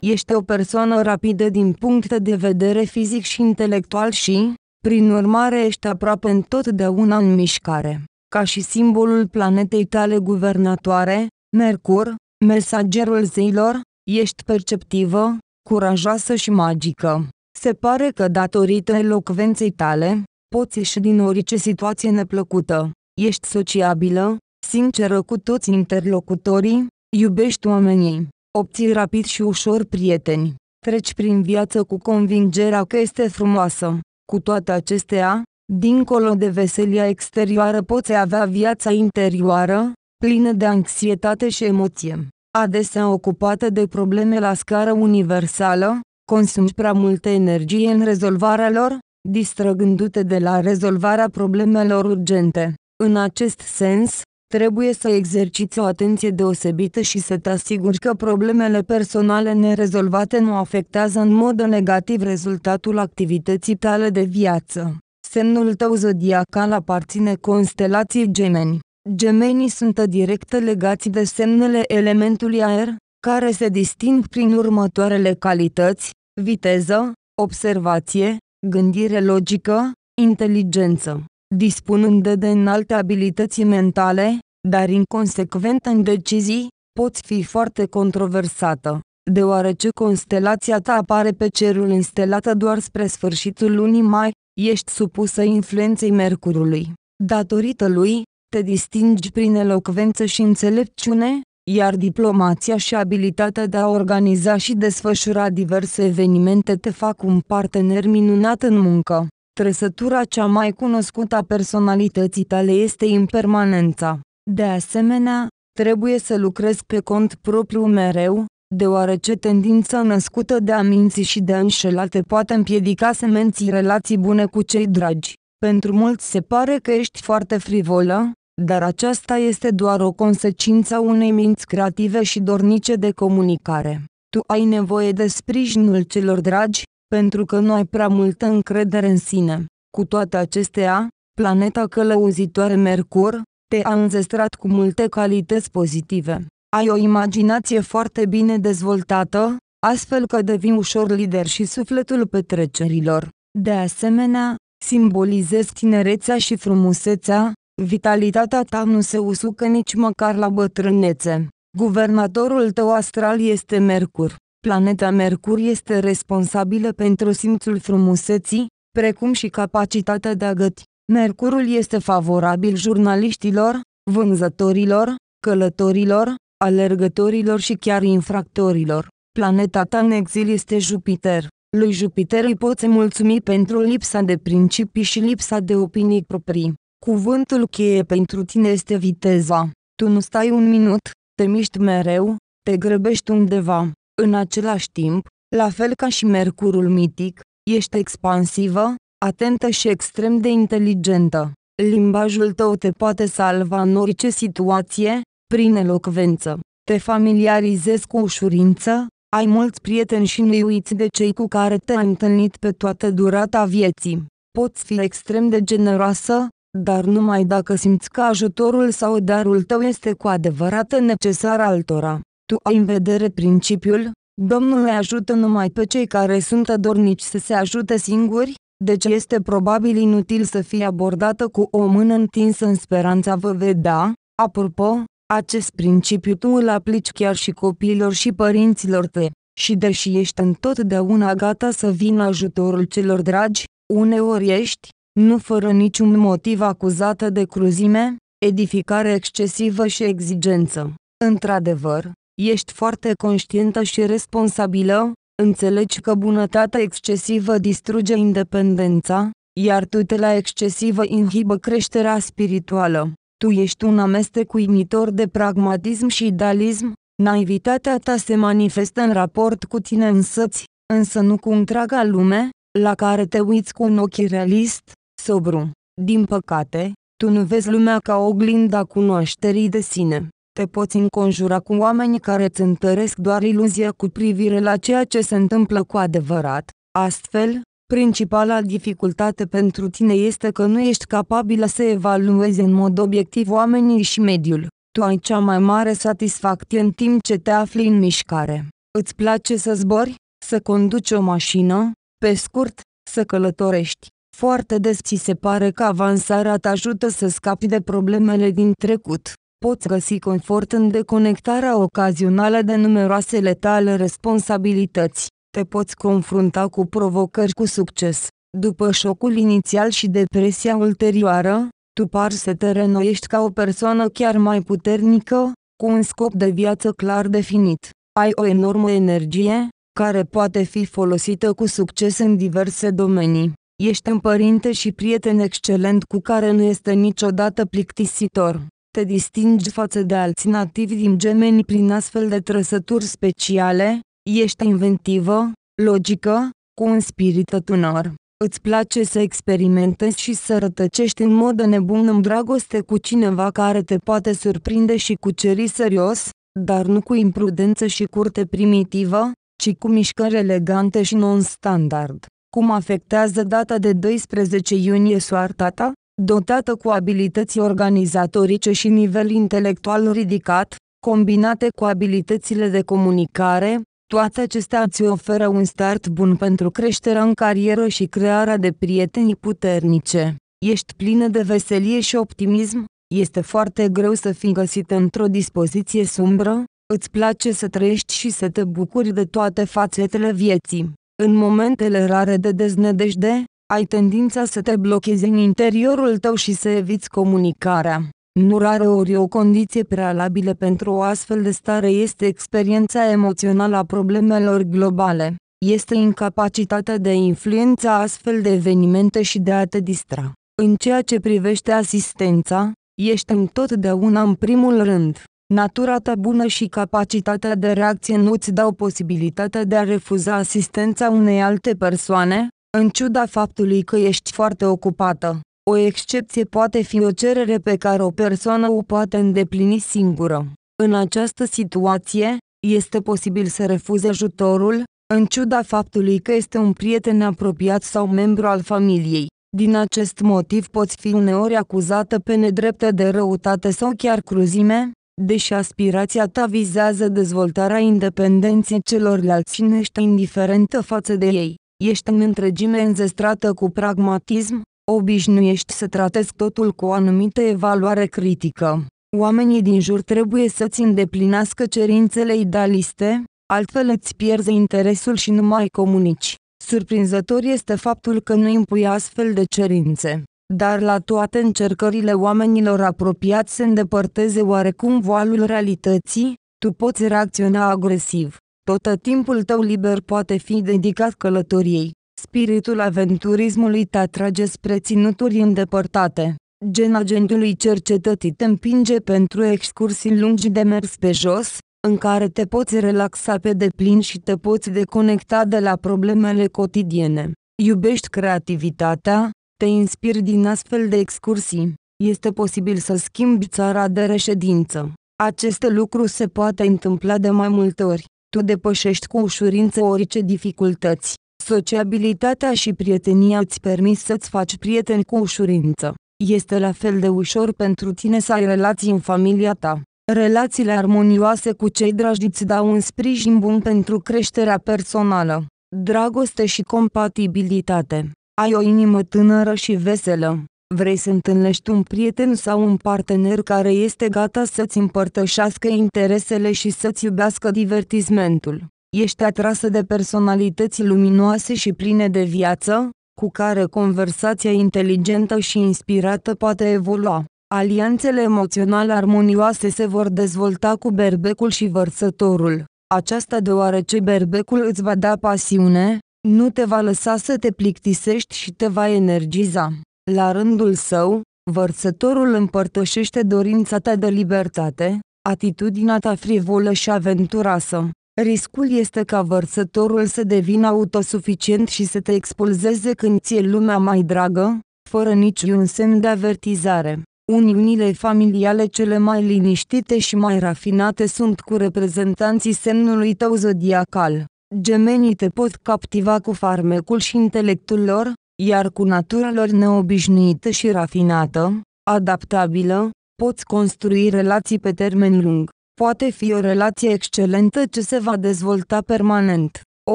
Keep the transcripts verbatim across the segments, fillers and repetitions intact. Ești o persoană rapidă din punct de vedere fizic și intelectual și, prin urmare, ești aproape întotdeauna în mișcare. Ca și simbolul planetei tale guvernatoare, Mercur, mesagerul zeilor, ești perceptivă, curajoasă și magică. Se pare că datorită elocvenței tale, poți ieși din orice situație neplăcută. Ești sociabilă, sinceră cu toți interlocutorii, iubești oamenii, obții rapid și ușor prieteni, treci prin viață cu convingerea că este frumoasă. Cu toate acestea, dincolo de veselia exterioară poți avea viața interioară, plină de anxietate și emoție. Adesea ocupată de probleme la scară universală, consumi prea multă energie în rezolvarea lor, distrăgându-te de la rezolvarea problemelor urgente. În acest sens, trebuie să exerciți o atenție deosebită și să te asiguri că problemele personale nerezolvate nu afectează în mod negativ rezultatul activității tale de viață. Semnul tău zodiacal aparține constelației Gemeni. Gemenii sunt direct legați de semnele elementului aer, care se disting prin următoarele calități: viteză, observație, gândire logică, inteligență. Dispunând de înalte abilități mentale, dar inconsecventă în decizii, poți fi foarte controversată. Deoarece constelația ta apare pe cerul instalată doar spre sfârșitul lunii mai, ești supusă influenței Mercurului. Datorită lui, te distingi prin elocvență și înțelepciune, iar diplomația și abilitatea de a organiza și desfășura diverse evenimente te fac un partener minunat în muncă. Trăsătura cea mai cunoscută a personalității tale este impermanența. De asemenea, trebuie să lucrezi pe cont propriu mereu, deoarece tendința născută de a minți și de a înșela te poate împiedica să menții relații bune cu cei dragi. Pentru mulți se pare că ești foarte frivolă, dar aceasta este doar o consecință a unei minți creative și dornice de comunicare. Tu ai nevoie de sprijinul celor dragi, pentru că nu ai prea multă încredere în sine. Cu toate acestea, planeta călăuzitoare Mercur te-a înzestrat cu multe calități pozitive. Ai o imaginație foarte bine dezvoltată, astfel că devii ușor lider și sufletul petrecerilor. De asemenea, simbolizezi tinerețea și frumusețea, vitalitatea ta nu se usucă nici măcar la bătrânețe. Guvernatorul tău astral este Mercur. Planeta Mercur este responsabilă pentru simțul frumuseții, precum și capacitatea de a găti. Mercurul este favorabil jurnaliștilor, vânzătorilor, călătorilor, alergătorilor și chiar infractorilor. Planeta ta în exil este Jupiter. Lui Jupiter îi poți mulțumi pentru lipsa de principii și lipsa de opinii proprii. Cuvântul cheie pentru tine este viteza. Tu nu stai un minut, te miști mereu, te grăbești undeva. În același timp, la fel ca și Mercurul mitic, ești expansivă, atentă și extrem de inteligentă. Limbajul tău te poate salva în orice situație, prin elocvență. Te familiarizezi cu ușurință, ai mulți prieteni și nu uiți de cei cu care te-ai întâlnit pe toată durata vieții. Poți fi extrem de generoasă, dar numai dacă simți că ajutorul sau darul tău este cu adevărat necesar altora. Tu ai în vedere principiul: Domnul ajută numai pe cei care sunt dornici să se ajute singuri, deci este probabil inutil să fii abordată cu o mână întinsă în speranța vă vedea. Apropo, acest principiu tu îl aplici chiar și copiilor și părinților tăi. Și deși ești întotdeauna gata să vină ajutorul celor dragi, uneori ești, nu fără niciun motiv, acuzată de cruzime, edificare excesivă și exigență. Într-adevăr, ești foarte conștientă și responsabilă, înțelegi că bunătatea excesivă distruge independența, iar tutela excesivă inhibă creșterea spirituală. Tu ești un amestec uimitor de pragmatism și idealism, naivitatea ta se manifestă în raport cu tine însăți, însă nu cu întreaga lume, la care te uiți cu un ochi realist, sobru. Din păcate, tu nu vezi lumea ca oglinda cunoașterii de sine. Te poți înconjura cu oameni care îți întăresc doar iluzia cu privire la ceea ce se întâmplă cu adevărat. Astfel, Principala dificultate pentru tine este că nu ești capabilă să evaluezi în mod obiectiv oamenii și mediul. Tu ai cea mai mare satisfacție în timp ce te afli în mișcare. Îți place să zbori, să conduci o mașină, pe scurt, să călătorești. Foarte des ți se pare că avansarea te ajută să scapi de problemele din trecut. Poți găsi confort în deconectarea ocazională de numeroasele tale responsabilități. Te poți confrunta cu provocări cu succes. După șocul inițial și depresia ulterioară, tu pari să te renoiești ca o persoană chiar mai puternică, cu un scop de viață clar definit. Ai o enormă energie, care poate fi folosită cu succes în diverse domenii. Ești un părinte și prieten excelent cu care nu este niciodată plictisitor. Te distingi față de alți nativi din gemeni prin astfel de trăsături speciale. Ești inventivă, logică, cu un spirit tânăr. Îți place să experimentezi și să rătăcești în mod nebun în dragoste cu cineva care te poate surprinde și cuceri serios, dar nu cu imprudență și curte primitivă, ci cu mișcări elegante și non-standard. Cum afectează data de doisprezece iunie soarta ta? Dotată cu abilități organizatorice și nivel intelectual ridicat, combinate cu abilitățile de comunicare, toate acestea îți oferă un start bun pentru creșterea în carieră și crearea de prieteni puternice. Ești plină de veselie și optimism, este foarte greu să fii găsită într-o dispoziție sumbră, îți place să trăiești și să te bucuri de toate fațetele vieții. În momentele rare de deznădejde, ai tendința să te blochezi în interiorul tău și să eviți comunicarea. Nu rare ori o condiție prealabilă pentru o astfel de stare este experiența emoțională a problemelor globale. Este incapacitatea de a influența astfel de evenimente și de a te distra. În ceea ce privește asistența, ești întotdeauna în primul rând. Natura ta bună și capacitatea de reacție nu îți dau posibilitatea de a refuza asistența unei alte persoane, în ciuda faptului că ești foarte ocupată. O excepție poate fi o cerere pe care o persoană o poate îndeplini singură. În această situație, este posibil să refuzi ajutorul, în ciuda faptului că este un prieten apropiat sau membru al familiei. Din acest motiv poți fi uneori acuzată pe nedrepte de răutate sau chiar cruzime, deși aspirația ta vizează dezvoltarea independenței celorlalți și nu ești indiferentă față de ei. Ești în întregime înzestrată cu pragmatism, obișnuiești să tratezi totul cu o anumită evaluare critică. Oamenii din jur trebuie să-ți îndeplinească cerințele idealiste, altfel îți pierzi interesul și nu mai comunici. Surprinzător este faptul că nu impui astfel de cerințe, dar la toate încercările oamenilor apropiați să îndepărteze oarecum voalul realității, tu poți reacționa agresiv. Tot timpul tău liber poate fi dedicat călătoriei. Spiritul aventurismului te atrage spre ținuturi îndepărtate. Gena geniului cercetății te împinge pentru excursii lungi de mers pe jos, în care te poți relaxa pe deplin și te poți deconecta de la problemele cotidiene. Iubești creativitatea, te inspiri din astfel de excursii. Este posibil să schimbi țara de reședință. Acest lucru se poate întâmpla de mai multe ori. Tu depășești cu ușurință orice dificultăți. Sociabilitatea și prietenia îți permit să-ți faci prieteni cu ușurință. Este la fel de ușor pentru tine să ai relații în familia ta. Relațiile armonioase cu cei dragi îți dau un sprijin bun pentru creșterea personală. Dragoste și compatibilitate. Ai o inimă tânără și veselă. Vrei să întâlnești un prieten sau un partener care este gata să-ți împărtășească interesele și să-ți iubească divertismentul. Ești atrasă de personalități luminoase și pline de viață, cu care conversația inteligentă și inspirată poate evolua. Alianțele emoționale armonioase se vor dezvolta cu berbecul și vărsătorul. Aceasta deoarece berbecul îți va da pasiune, nu te va lăsa să te plictisești și te va energiza. La rândul său, vărsătorul împărtășește dorința ta de libertate, atitudinea ta frivolă și aventuroasă. Riscul este ca vărsătorul să devină autosuficient și să te expulzeze când ți-e lumea mai dragă, fără niciun semn de avertizare. Uniunile familiale cele mai liniștite și mai rafinate sunt cu reprezentanții semnului tău zodiacal. Gemenii te pot captiva cu farmecul și intelectul lor, iar cu natura lor neobișnuită și rafinată, adaptabilă, poți construi relații pe termen lung. Poate fi o relație excelentă ce se va dezvolta permanent. O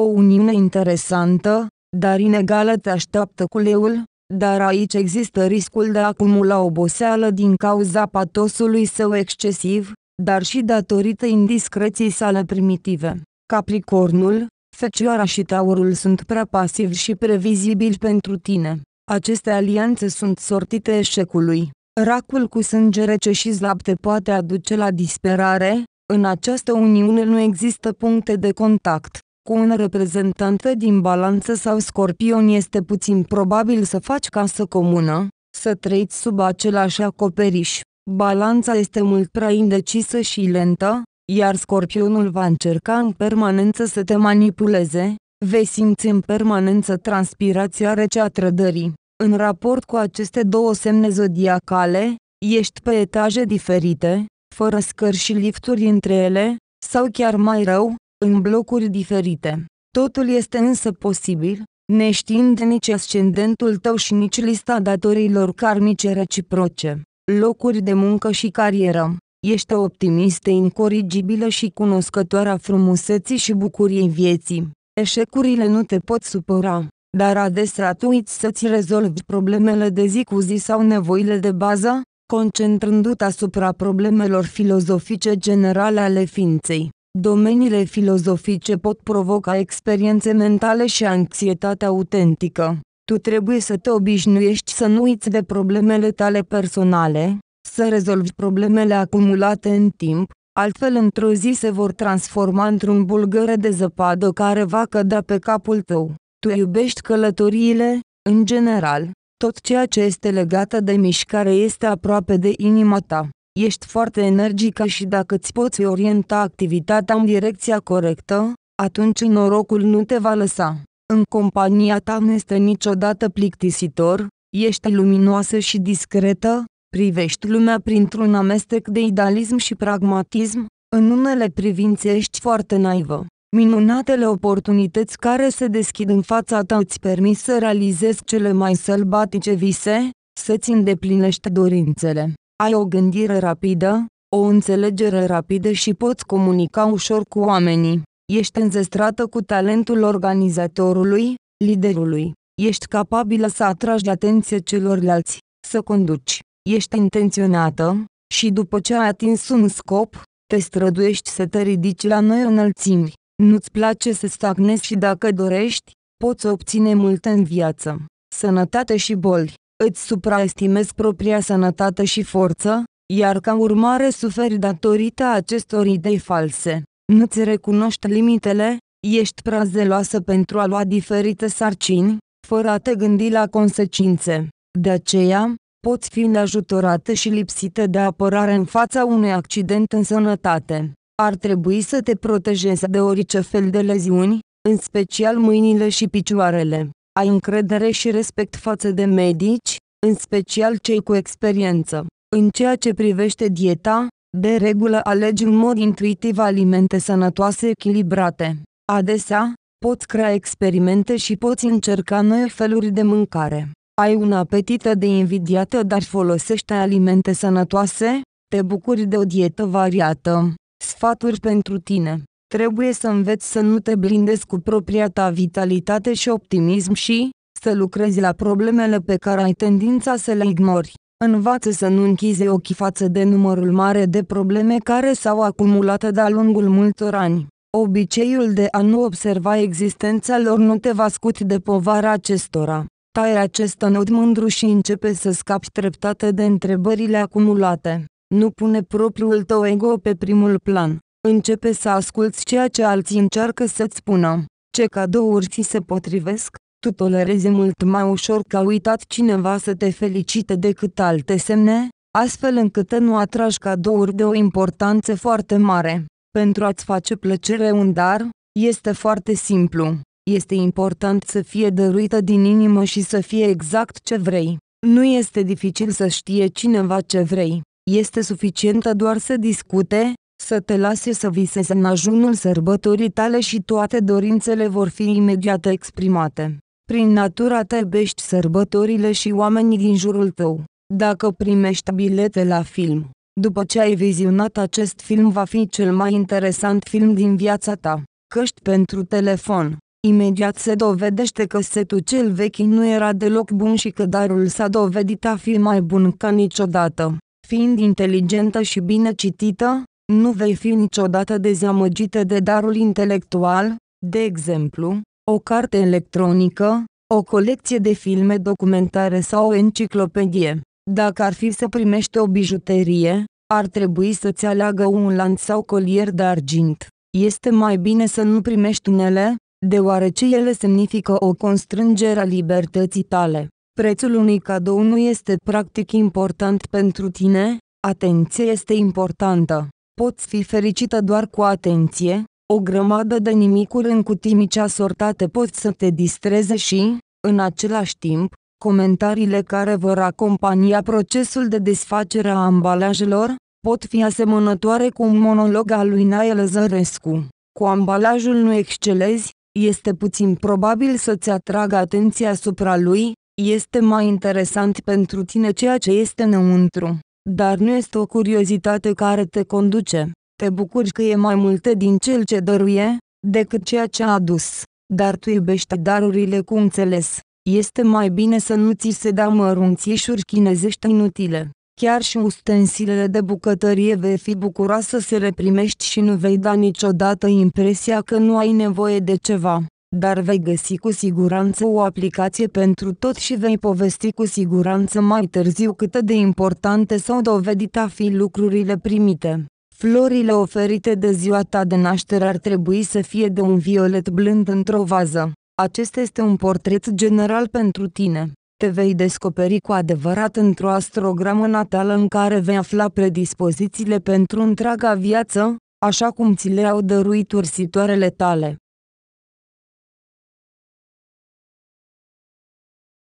uniune interesantă, dar inegală te așteaptă cu leul, dar aici există riscul de a acumula oboseală din cauza patosului său excesiv, dar și datorită indiscreției sale primitive. Capricornul, Fecioara și Taurul sunt prea pasivi și previzibili pentru tine. Aceste alianțe sunt sortite eșecului. Racul cu sânge rece și slab te poate aduce la disperare, în această uniune nu există puncte de contact. Cu un reprezentant din Balanță sau Scorpion este puțin probabil să faci casă comună, să trăiți sub același acoperiș. Balanța este mult prea indecisă și lentă, iar Scorpionul va încerca în permanență să te manipuleze, vei simți în permanență transpirația rece a trădării. În raport cu aceste două semne zodiacale, ești pe etaje diferite, fără scări și lifturi între ele, sau chiar mai rău, în blocuri diferite. Totul este însă posibil, neștiind nici ascendentul tău și nici lista datoriilor karmice reciproce. Locuri de muncă și carieră. Ești o optimistă incorrigibilă și cunoscătoare a frumuseții și bucuriei vieții. Eșecurile nu te pot supăra, dar adesea tu uiți să-ți rezolvi problemele de zi cu zi sau nevoile de bază, concentrându-te asupra problemelor filozofice generale ale ființei. Domeniile filozofice pot provoca experiențe mentale și anxietate autentică. Tu trebuie să te obișnuiești să nu uiți de problemele tale personale, să rezolvi problemele acumulate în timp, altfel într-o zi se vor transforma într-un bulgăre de zăpadă care va cădea pe capul tău. Tu iubești călătoriile, în general, tot ceea ce este legată de mișcare este aproape de inima ta. Ești foarte energică și dacă îți poți orienta activitatea în direcția corectă, atunci norocul nu te va lăsa. În compania ta nu este niciodată plictisitor, ești luminoasă și discretă, privești lumea printr-un amestec de idealism și pragmatism, în unele privințe ești foarte naivă. Minunatele oportunități care se deschid în fața ta îți permit să realizezi cele mai sălbatice vise, să-ți îndeplinești dorințele. Ai o gândire rapidă, o înțelegere rapidă și poți comunica ușor cu oamenii. Ești înzestrată cu talentul organizatorului, liderului. Ești capabilă să atragi atenție celorlalți, să conduci. Ești intenționată și după ce ai atins un scop, te străduiești să te ridici la noi înălțimi. Nu-ți place să stagnezi și dacă dorești, poți obține multe în viață. Sănătate și boli. Îți supraestimezi propria sănătate și forță, iar ca urmare suferi datorită acestor idei false. Nu-ți recunoști limitele, ești prea zeloasă pentru a lua diferite sarcini, fără a te gândi la consecințe. De aceea, poți fi neajutorată și lipsită de apărare în fața unui accident în sănătate. Ar trebui să te protejezi de orice fel de leziuni, în special mâinile și picioarele. Ai încredere și respect față de medici, în special cei cu experiență. În ceea ce privește dieta, de regulă alegi în mod intuitiv alimente sănătoase echilibrate. Adesea, poți crea experimente și poți încerca noi feluri de mâncare. Ai un apetit de invidiată, dar folosește alimente sănătoase, te bucuri de o dietă variată. Sfaturi pentru tine. Trebuie să înveți să nu te blindezi cu propria ta vitalitate și optimism și să lucrezi la problemele pe care ai tendința să le ignori. Învață să nu închizi ochii față de numărul mare de probleme care s-au acumulat de-a lungul multor ani. Obiceiul de a nu observa existența lor nu te va scuti de povara acestora. Taie acest nod mândru și începe să scapi treptat de întrebările acumulate. Nu pune propriul tău ego pe primul plan. Începe să asculți ceea ce alții încearcă să-ți spună. Ce cadouri ți se potrivesc, tu tolerezi mult mai ușor că a uitat cineva să te felicite decât alte semne, astfel încât nu atragi cadouri de o importanță foarte mare. Pentru a-ți face plăcere un dar, este foarte simplu. Este important să fie dăruită din inimă și să fie exact ce vrei. Nu este dificil să știe cineva ce vrei. Este suficientă doar să discute, să te lase să visezi în ajunul sărbătorii tale și toate dorințele vor fi imediat exprimate. Prin natura ta iubești sărbătorile și oamenii din jurul tău. Dacă primești bilete la film, după ce ai vizionat acest film va fi cel mai interesant film din viața ta. Căști pentru telefon. Imediat se dovedește că setul cel vechi nu era deloc bun și că darul s-a dovedit a fi mai bun ca niciodată. Fiind inteligentă și bine citită, nu vei fi niciodată dezamăgită de darul intelectual, de exemplu, o carte electronică, o colecție de filme documentare sau o enciclopedie. Dacă ar fi să primești o bijuterie, ar trebui să-ți aleagă un lanț sau colier de argint. Este mai bine să nu primești unele, deoarece ele semnifică o constrângere a libertății tale. Prețul unui cadou nu este practic important pentru tine, atenția este importantă. Poți fi fericită doar cu atenție, o grămadă de nimicuri în cutii mici asortate pot să te distreze și, în același timp, comentariile care vor acompania procesul de desfacere a ambalajelor, pot fi asemănătoare cu un monolog al lui Nae Lăzărescu. Cu ambalajul nu excelezi, este puțin probabil să-ți atragă atenția asupra lui, este mai interesant pentru tine ceea ce este înăuntru. Dar nu este o curiozitate care te conduce. Te bucuri că e mai multe din cel ce dăruie, decât ceea ce a adus. Dar tu iubești darurile cu înțeles. Este mai bine să nu ți se dea mărunțișuri chinezești inutile. Chiar și ustensilele de bucătărie vei fi bucuroasă să le primești și nu vei da niciodată impresia că nu ai nevoie de ceva. Dar vei găsi cu siguranță o aplicație pentru tot și vei povesti cu siguranță mai târziu cât de importante s-au dovedit a fi lucrurile primite. Florile oferite de ziua ta de naștere ar trebui să fie de un violet blând într-o vază. Acesta este un portret general pentru tine. Te vei descoperi cu adevărat într-o astrogramă natală în care vei afla predispozițiile pentru întreaga viață, așa cum ți le-au dăruit ursitoarele tale.